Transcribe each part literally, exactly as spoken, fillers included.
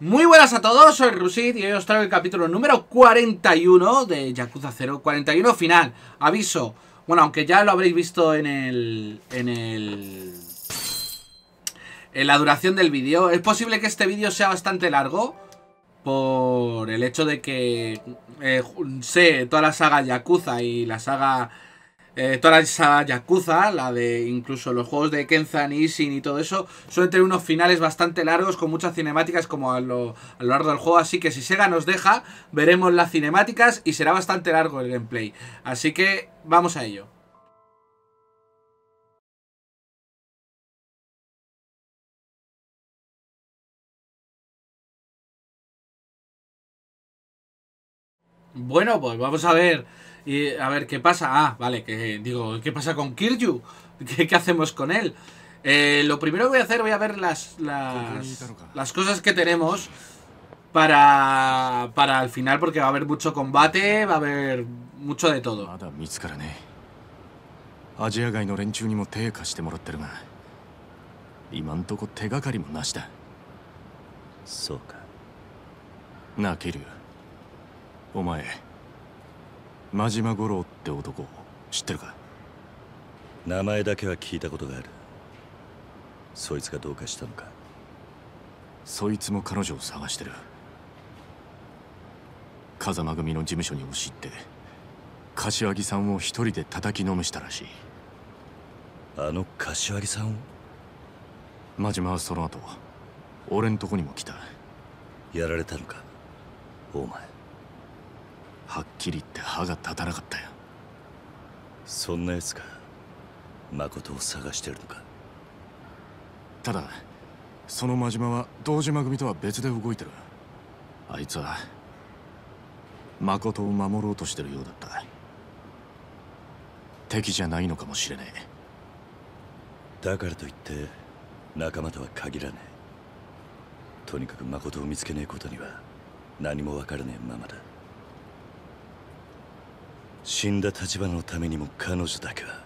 Muy buenas a todos, soy Rusit y hoy os traigo el capítulo número cuarenta y uno de Yakuza cero, cuarenta y uno final, aviso, bueno, aunque ya lo habréis visto en el, en el, en la duración del vídeo, es posible que este vídeo sea bastante largo por el hecho de que, eh, sé, toda la saga Yakuza y la saga, eh, toda la saga Yakuza, la de incluso los juegos de Kenzan y Ishin y todo eso, suelen tener unos finales bastante largos con muchas cinemáticas como a lo, a lo largo del juego, así que si Sega nos deja, veremos las cinemáticas y será bastante largo el gameplay, así que vamos a ello. Bueno, pues vamos a ver, y a ver qué pasa. Ah, vale, que digo, ¿qué pasa con Kiryu? ¿Qué, qué hacemos con él? Eh, lo primero que voy a hacer, voy a ver las, las, las cosas que tenemos para, para el final, porque va a haber mucho combate, va a haber mucho de todo. Kiryu. お前、真島五郎って男知ってるか？名前だけは聞いたことがある。そいつがどうかしたのか？そいつも彼女を探してる。風間組の事務所に押し入って、柏木さんを一人で叩きのめしたらしい。あの柏木さんを？真島はその後、俺んとこにも来た。やられたのか？お前。 はっきり言って歯が立たなかったよ。そんな奴が誠を探してるのか。ただその真島は堂島組とは別で動いてる。あいつは誠を守ろうとしてるようだった。敵じゃないのかもしれない。だからといって仲間とは限らねえ。とにかく誠を見つけねえことには何もわからねえままだ。 死んだ橘のためにも彼女だけは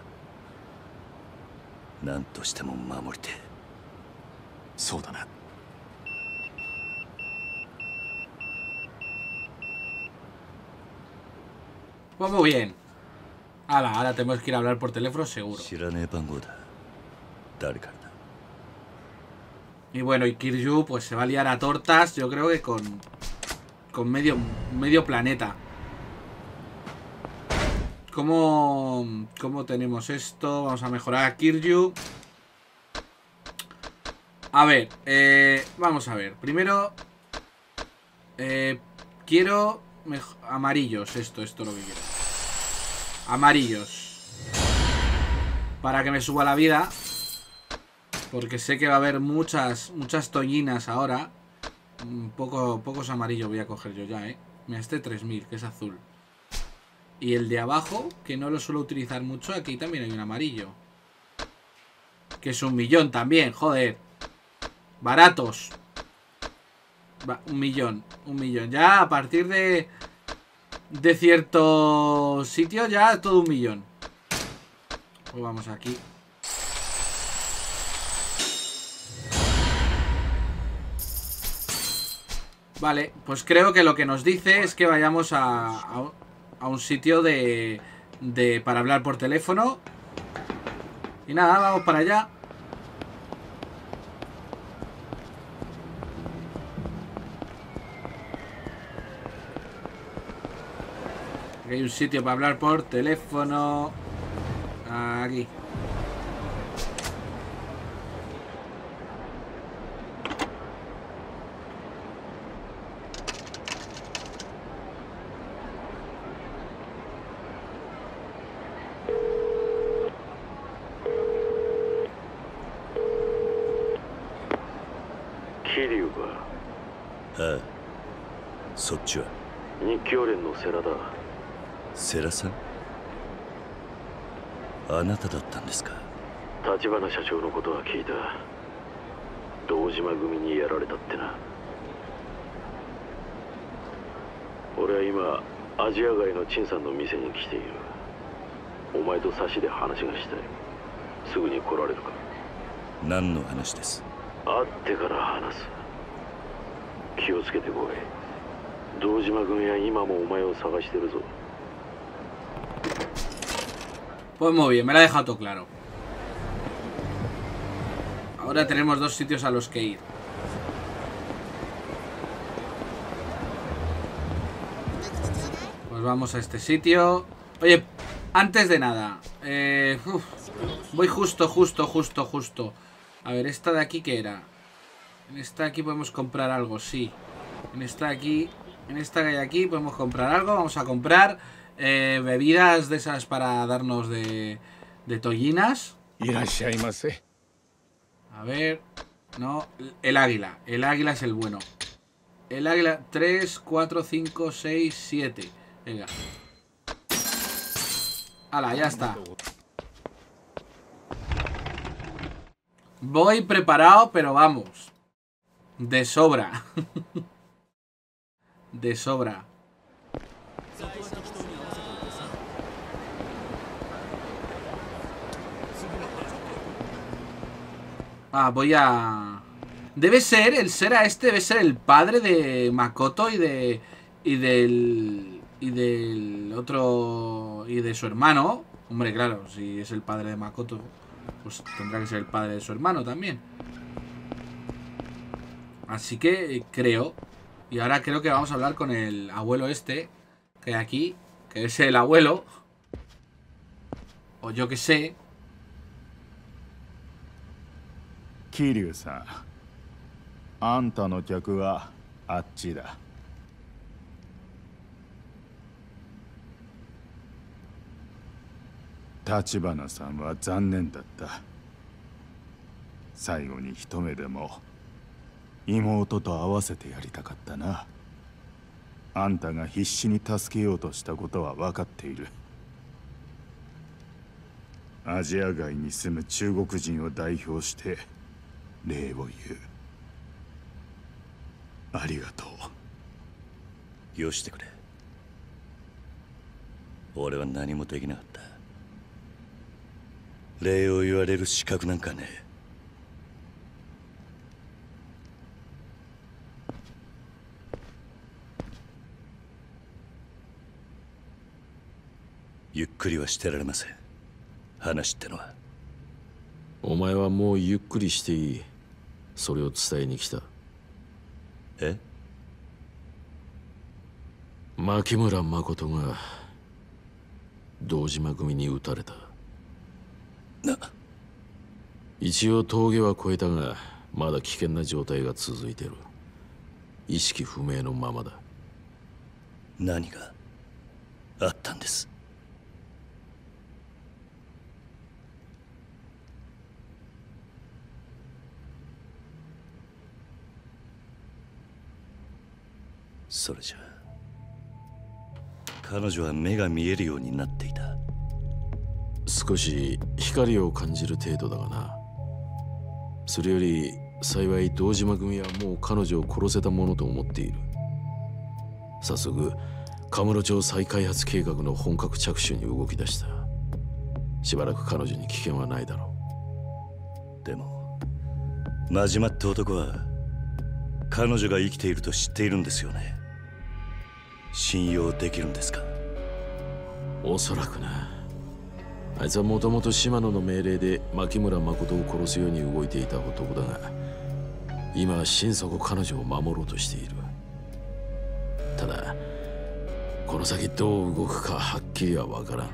何としても守りて。そうだな。Vamos bien. Ahora, ahora tenemos que ir a hablar por teléfono seguro. Y bueno, y Kiryu pues se va a liar a tortas, yo creo que con con medio medio planeta. ¿Cómo, ¿Cómo tenemos esto? Vamos a mejorar a Kiryu. A ver, eh, vamos a ver. Primero, eh, quiero amarillos. Esto, esto es lo que quiero. Amarillos. Para que me suba la vida. Porque sé que va a haber muchas, muchas toñinas ahora. Un poco, pocos amarillos voy a coger yo ya, ¿eh? Mira, este tres mil, que es azul. Y el de abajo, que no lo suelo utilizar mucho, aquí también hay un amarillo. Que es un millón también, joder. Baratos. Va, un millón, un millón. Ya a partir de, de cierto sitio, ya todo un millón. Pues vamos aquí. Vale, pues creo que lo que nos dice es que vayamos a... a a un sitio de, de... para hablar por teléfono. Y nada, vamos para allá. Aquí hay un sitio para hablar por teléfono. Aquí. Serasa, ¿anata daったんですか? Tachibana 社長のことは聞いた。堂島組にやられたってな。俺は今アジア街の陳さんの店に来ている。お前と差しで話がしたい。すぐに来られるか。何の話です? 会ってから話す。気をつけてこい。堂島君は今もお前を探してるぞ。 Pues muy bien, me la ha dejado todo claro. Ahora tenemos dos sitios a los que ir. Pues vamos a este sitio. Oye, antes de nada, eh, uf, voy justo, justo, justo, justo. A ver, esta de aquí, ¿qué era? En esta de aquí podemos comprar algo, sí. En esta de aquí, en esta que hay aquí podemos comprar algo. Vamos a comprar... Eh, bebidas de esas para darnos de, de tollinas. A ver. No, el águila. El águila es el bueno. El águila. tres, cuatro, cinco, seis, siete. Venga. Hala, ya está. Voy preparado, pero vamos. De sobra. De sobra. Ah, voy a... Debe ser, el Sera este debe ser el padre de Makoto y de... Y del... Y del otro... Y de su hermano. Hombre, claro, si es el padre de Makoto, pues tendrá que ser el padre de su hermano también. Así que creo... Y ahora creo que vamos a hablar con el abuelo este, que hay aquí, que es el abuelo. O yo que sé. Kiryu-san, anta no kyaku wa achi da. Tachibana-san wa zannen datta. Saigo ni hitome demo imouto to awasete yaritakatta na. Anta ga hisshi ni tasukeyou to shita koto wa wakatte iru. アジア外に住む中国人を代表して礼を言う。ありがとう。よしてくれ。俺は何もできなかった。礼を言われる資格なんかねえ。ゆっくりはしてられません。 話ってのはお前はもうゆっくりしていい。それを伝えに来た。え？牧村誠が堂島組に撃たれたな。一応峠は越えたがまだ危険な状態が続いてる。意識不明のままだ。何があったんです？ それじゃ彼女は目が見えるようになっていた。少し光を感じる程度だがな。それより幸い堂島組はもう彼女を殺せたものと思っている。早速カムロ町再開発計画の本格着手に動き出した。しばらく彼女に危険はないだろう。でも真島って男は彼女が生きていると知っているんですよね。 信用できるんですか？おそらくな。あいつはもともと島野の命令で牧村誠を殺すように動いていた男だが、今は心底彼女を守ろうとしている。ただこの先どう動くかはっきりはわからん。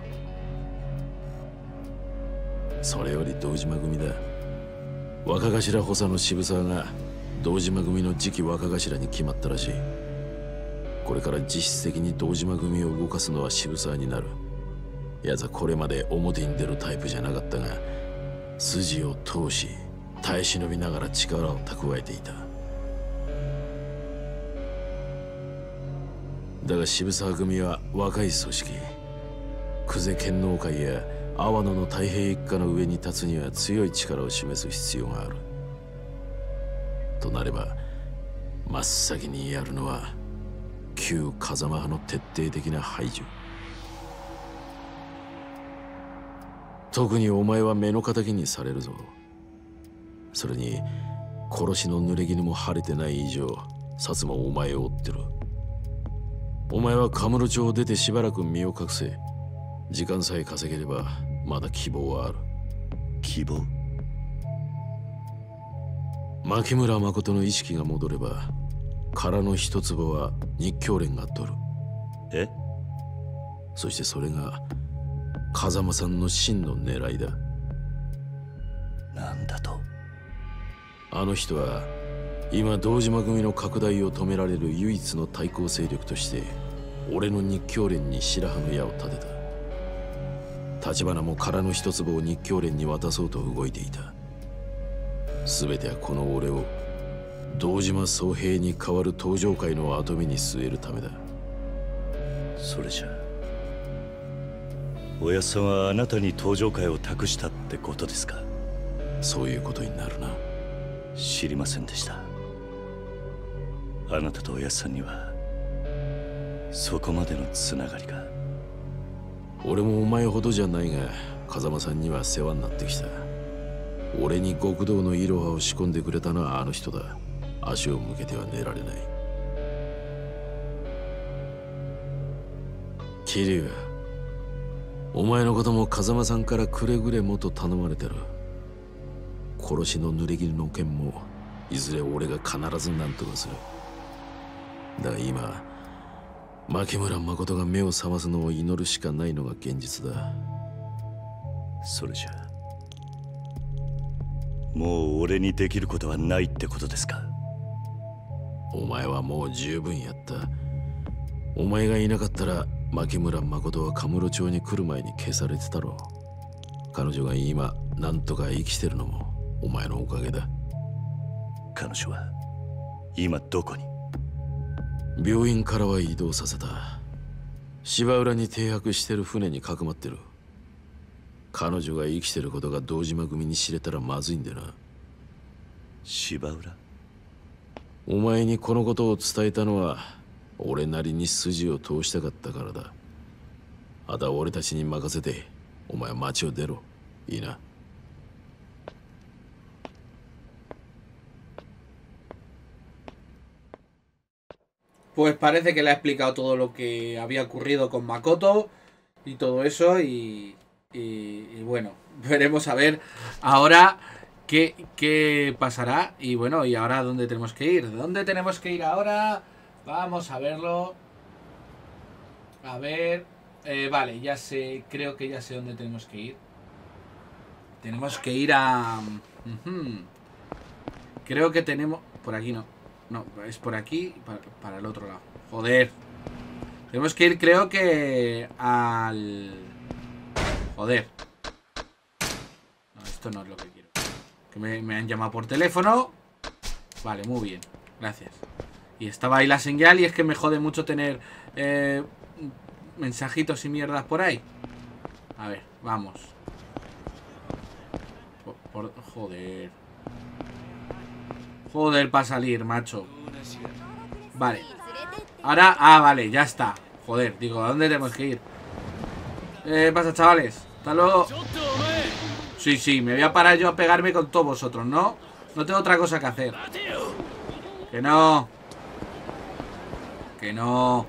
それより堂島組だ。若頭補佐の渋沢が堂島組の次期若頭に決まったらしい。 これから実質的に堂島組を動かすのは渋沢になる。やつはこれまで表に出るタイプじゃなかったが、筋を通し耐え忍びながら力を蓄えていた。だが渋沢組は若い組織。久世剣能会や阿波野の太平一家の上に立つには強い力を示す必要がある。となれば真っ先にやるのは 旧風間派の徹底的な排除。特にお前は目の敵にされるぞ。それに殺しの濡れ衣も晴れてない以上薩摩もお前を追ってる。お前はカムロ町を出てしばらく身を隠せ。時間さえ稼げればまだ希望はある。希望？牧村誠の意識が戻れば、殻の一粒は日教連が取る。え？そしてそれが風間さんの真の狙いだ。なんだと？あの人は今堂島組の拡大を止められる唯一の対抗勢力として俺の日教連に白羽の矢を立てた。橘も殻の一粒を日教連に渡そうと動いていた。全てはこの俺を堂島総平に代わる登場界の跡目に据えるためだ。それじゃおやっさんはあなたに登場界を託したってことですか？そういうことになるな。知りませんでした。あなたとおやっさんにはそこまでのつながりが。俺もお前ほどじゃないが風間さんには世話になってきた。俺に極道のイロハを仕込んでくれたのはあの人だ。足を向けては寝られない。桐生、お前のことも風間さんからくれぐれもと頼まれてる。殺しの濡れ衣の件もいずれ俺が必ず何とかする。だが今牧村誠が目を覚ますのを祈るしかないのが現実だ。それじゃもう俺にできることはないってことですか？お前はもう十分やった。お前がいなかったら牧村誠はカムロ町に来る前に消されてたろう。彼女が今なんとか生きてるのもお前のおかげだ。彼女は今どこに？病院からは移動させた。芝浦に停泊してる船にかくまってる。彼女が生きてることが堂島組に知れたらまずいんでな。芝浦？お前にこのことを伝えたのは俺なりに筋を通したかったからだ。あとは俺たちに任せてお前は町を出ろ。いいな？Pues parece que le ha explicado todo lo que había ocurrido con Makoto y todo eso y... Y, y bueno, veremos a ver ahora qué, qué pasará. Y bueno, y ahora dónde tenemos que ir. ¿Dónde tenemos que ir ahora? Vamos a verlo. A ver... Eh, vale, ya sé, creo que ya sé dónde tenemos que ir. Tenemos que ir a... Uh-huh. Creo que tenemos... Por aquí no. No, es por aquí para, para el otro lado. Joder. Tenemos que ir, creo que... Al... Joder. No, esto no es lo que quiero. Que me, me han llamado por teléfono. Vale, muy bien. Gracias. Y estaba ahí la señal y es que me jode mucho tener eh, mensajitos y mierdas por ahí. A ver, vamos. Por, por, joder. Joder, para salir, macho. Vale. Ahora, ah, vale, ya está. Joder, digo, ¿a dónde tenemos que ir? ¿Qué pasa, chavales? Hasta luego. Sí, sí, me voy a parar yo a pegarme con todos vosotros, ¿no? No tengo otra cosa que hacer. Que no. Que no.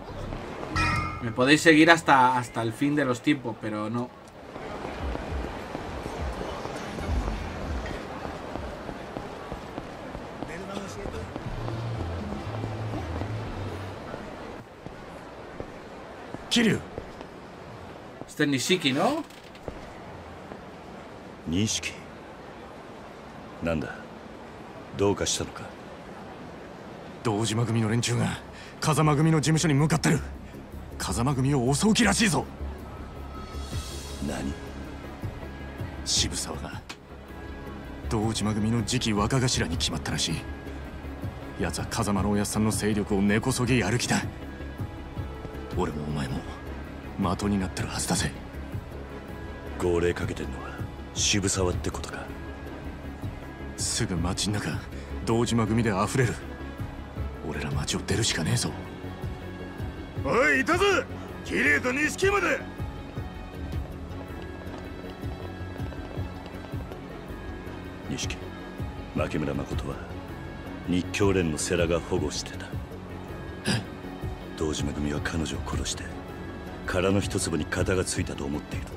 Me podéis seguir hasta, hasta el fin de los tiempos, pero no. Kiryu. Este es Nishiki, ¿no? Nishiki. Nanda. ¿Qué pasó? Dojima Gumi no renchū ga Kazama Gumi no jimūshō ni mukatteru. Kazama Gumi o osou ki rashii zo. Nani? Shibusawa ga Dojima Gumi no jiki wakagashira ni kimatta rashii. Yatsu wa Kazama no oyassan no seiryoku o nekosogi aruki da. Ore mo omae mo的になってるはずだぜ。号令かけてんのは渋沢ってことか。すぐ町の中堂島組で溢れる。俺ら町を出るしかねえぞ。おい、いたぞ。キリュウと錦まで。錦、牧村誠は日教連の世良が保護してた。堂島組は彼女を殺して殻の一粒に型がついたと思っているん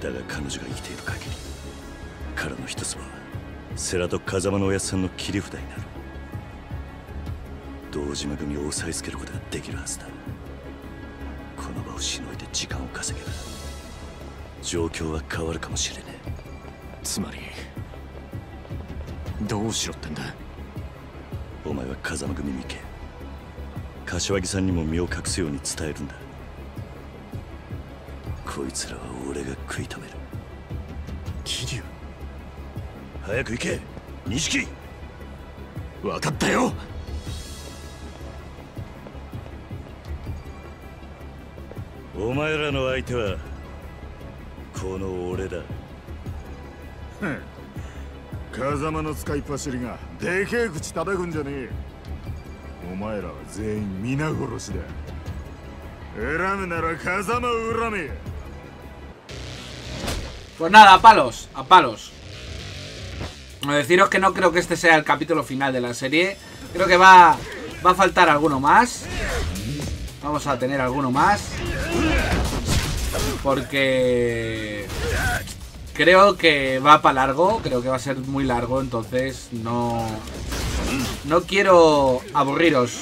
だ。だが彼女が生きている限り殻の一粒は世良と風間のおやっさんの切り札になる。堂島組を抑えつけることができるはずだ。この場をしのいで時間を稼げば状況は変わるかもしれねえ。つまりどうしろってんだ。お前は風間組に行け。柏木さんにも身を隠すように伝えるんだ。こいつらは俺が食い止める。桐生、早く行け。錦、分かったよ。お前らの相手はこの俺だ。ふん、風間の使いっ走りがでけえ口叩くんじゃねえ。お前らは全員皆殺しだ。恨むなら風間を恨め。 Pues nada, a palos, a palos. Deciros que no creo que este sea el capítulo final de la serie. Creo que va, va a faltar alguno más. Vamos a tener alguno más, porque creo que va para largo. Creo que va a ser muy largo, entonces no... No quiero aburriros.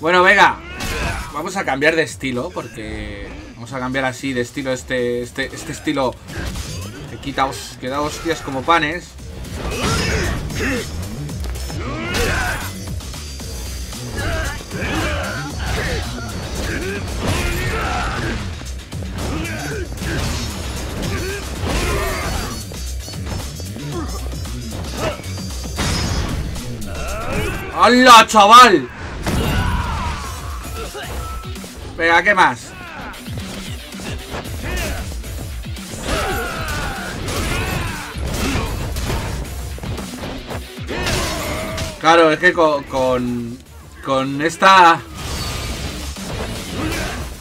Bueno, venga, vamos a cambiar de estilo, porque vamos a cambiar así de estilo. Este, este, este estilo que quitaos, que da hostias como panes. ¡Hala, chaval! Venga, ¿qué más? Claro, es que con... Con, con esta...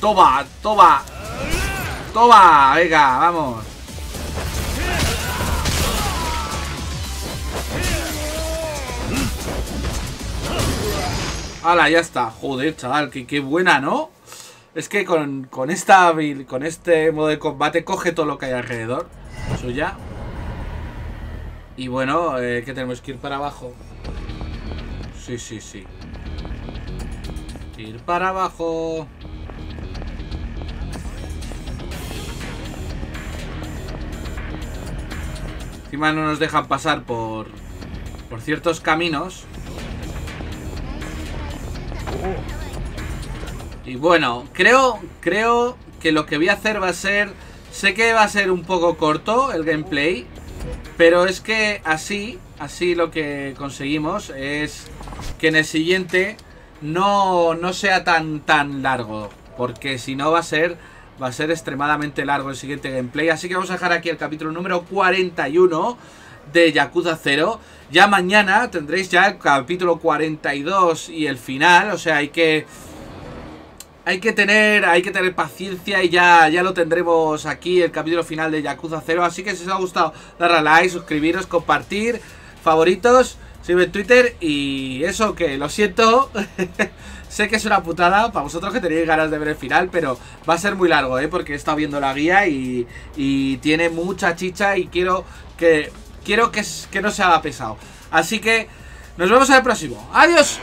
Toma, toma. Toma, venga, vamos. ¡Hala, ya está! Joder, chaval, qué, qué buena, ¿no? Es que con, con esta con este modo de combate coge todo lo que hay alrededor suya. Y bueno, eh, que tenemos que ir para abajo. Sí, sí, sí. Ir para abajo. Encima no nos dejan pasar por, por ciertos caminos. Y bueno, creo, creo que lo que voy a hacer va a ser... Sé que va a ser un poco corto el gameplay, pero es que así, así lo que conseguimos es que en el siguiente no, no sea tan, tan largo, porque si no va a ser, va a ser extremadamente largo el siguiente gameplay. Así que vamos a dejar aquí el capítulo número cuarenta y uno de Yakuza cero. Ya mañana tendréis ya el capítulo cuarenta y dos y el final. O sea, hay que... Hay que tener, hay que tener paciencia y ya, ya lo tendremos aquí, el capítulo final de Yakuza cero. Así que si os ha gustado, darle a like, suscribiros, compartir, favoritos, seguirme en Twitter. Y eso, que lo siento. Sé que es una putada para vosotros que tenéis ganas de ver el final, pero va a ser muy largo, ¿eh? Porque he estado viendo la guía y, y tiene mucha chicha y quiero que... Quiero que, que no se haga pesado. Así que nos vemos en el próximo. ¡Adiós!